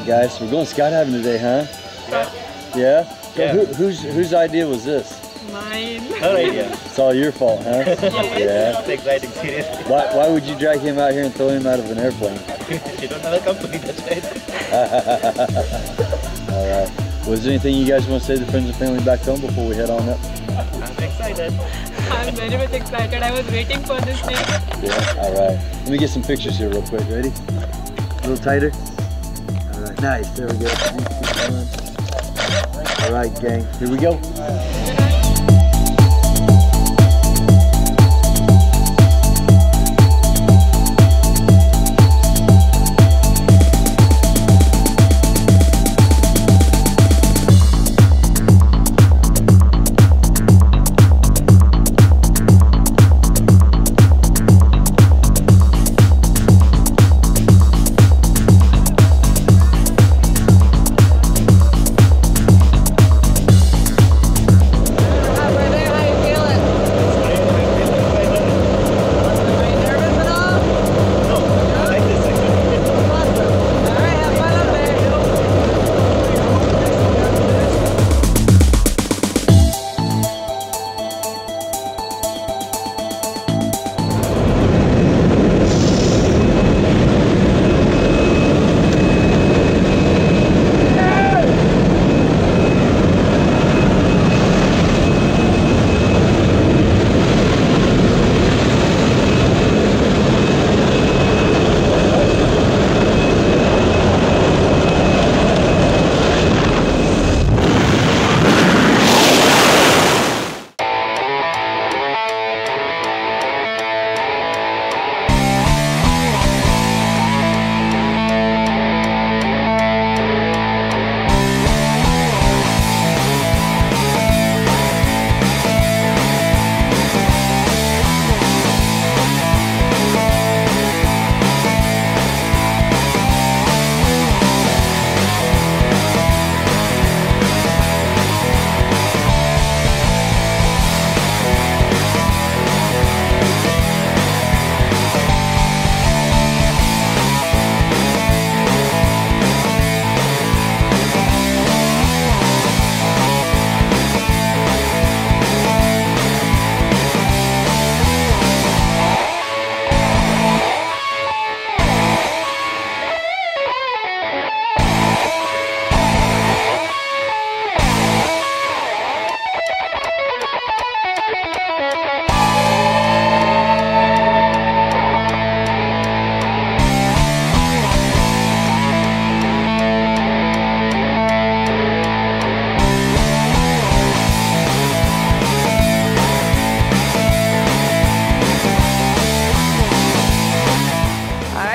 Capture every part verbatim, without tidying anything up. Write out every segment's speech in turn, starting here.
right, guys, so we're going skydiving today, huh? Yeah. Yeah? So yeah. Who, whose, whose idea was this? Mine. Her idea. It's all your fault, huh? Yeah. It's exciting, seriously. Why, why would you drag him out here and throw him out of an airplane? You don't have a company, that's right. All right. Was there anything you guys want to say to friends and family back home before we head on up? I'm excited. I'm very much excited. I was waiting for this day. Yeah, all right. Let me get some pictures here real quick. Ready? A little tighter. All right, nice. There we go. All right, gang. Here we go.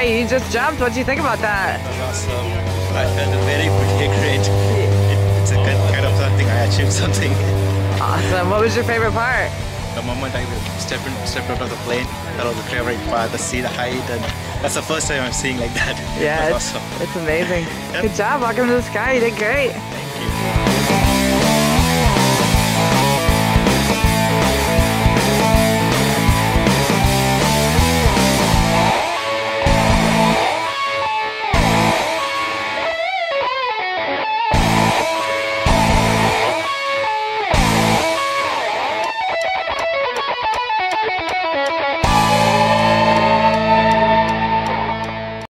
You just jumped. What do you think about that? Awesome. I felt very, very great. It, it's a good kind of something. I achieved something. Awesome. What was your favorite part? The moment I stepped stepped out of the plane. That was the favorite part. The sea, the height, and that's the first time I'm seeing like that. Yeah, it was it's, awesome. It's amazing. Yep. Good job. Welcome to the sky. You did great. Thank you.